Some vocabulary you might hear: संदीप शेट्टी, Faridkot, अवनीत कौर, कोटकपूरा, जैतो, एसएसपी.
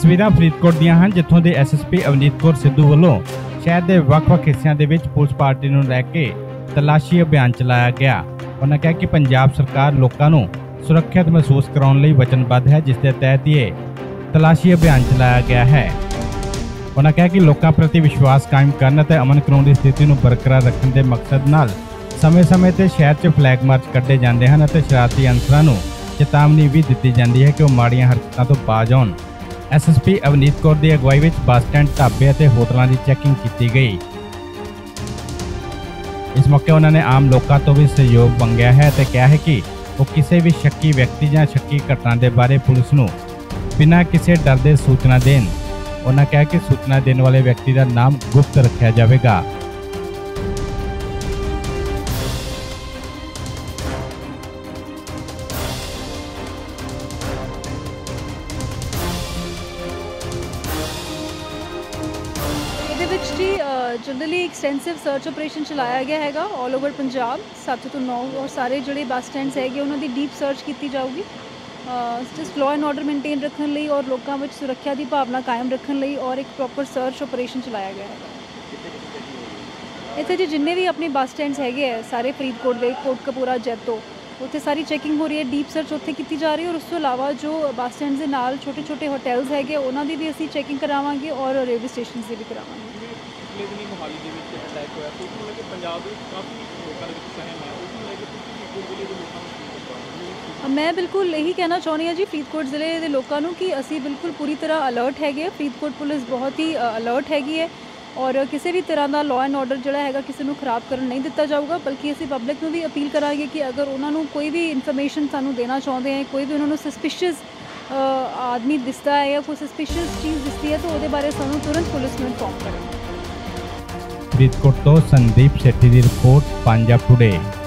तस्वीरां फरीदकोट दियां हन जित्थों के एसएसपी अवनीत कौर सिद्धू वालों शहर के ਵੱਖ-ਵੱਖ हिस्सों के पुलिस पार्टी को लैके तलाशी अभियान चलाया गया। उन्होंने कहा कि पंजाब सरकार लोगों को सुरक्षित महसूस कराने लिए वचनबद्ध है, जिसके तहत ये तलाशी अभियान चलाया गया है। उन्होंने कहा कि लोगों प्रति विश्वास कायम करने और अमन कानून की स्थिति को बरकरार रखने के मकसद नाल समय-समय से शहर च फ्लैग मार्च कड्ढे जाते हैं और शरारती अनसरां नूं चेतावनी भी दी जाती है कि वह माड़ियां हरकतों तो बाज आउण। एसएसपी अवनीत कौर की अगवाई में बस स्टैंड, ढाबे और होटलों की चैकिंग की गई। इस मौके उन्होंने आम लोगों तो भी सहयोग मंगया है तो कहा है कि वो किसी भी शक्की व्यक्ति या शक्की घटना के बारे पुलिस को बिना किसी डर के सूचना देन। उन्होंने कहा कि सूचना देने वाले व्यक्ति का नाम गुप्त रखा जाएगा। जनरली एक्सटेंसिव सर्च ऑपरेशन चलाया गया हैगा ऑल ओवर पंजाब 709 और सारे जोड़े बस स्टैंड्स है उन्होंने डीप सर्च की जाएगी just law and order maintain रखने लिए और लोगों में सुरक्षा की भावना कायम रखने लिए और एक प्रॉपर सर्च ऑपरेशन चलाया गया है। इतने जी जिन्हें भी अपने बस स्टैंड्स है सारे फरीदकोट के कोटकपूरा जैतो उत्थे सारी चैकिंग हो रही है, डीप सर्च उत्थे की जा रही है और उसके अलावा जो बस स्टैंड के नाल छोटे छोटे होटल्स है उन्होंने भी असी चैकिंग करावांगे और रेलवे स्टेशन से भी करावांगे। मैं बिल्कुल यही कहना चाहनी हाँ जी फरीदकोट ज़िले के लोगों कि असी बिल्कुल पूरी तरह अलर्ट है। फरीदकोट पुलिस बहुत ही अलर्ट हैगी है और किसी भी तरह का लॉ एंड ऑर्डर जोड़ा है किसी को खराब कर नहीं दिता जाऊगा, बल्कि असी पब्लिक में भी अपील करा कि अगर उन्होंने कोई भी इनफॉर्मेशन सानू देना चाहते हैं, कोई भी उन्होंने सस्पिशियस आदमी दिसता है या कोई सस्पिशियस चीज़ दिखती है तो वो बारे सानू तुरंत पुलिस में इन्फॉर्म करें। फरीदकोट तो संदीप शेट्टी की रिपोर्ट पंजाब टुडे।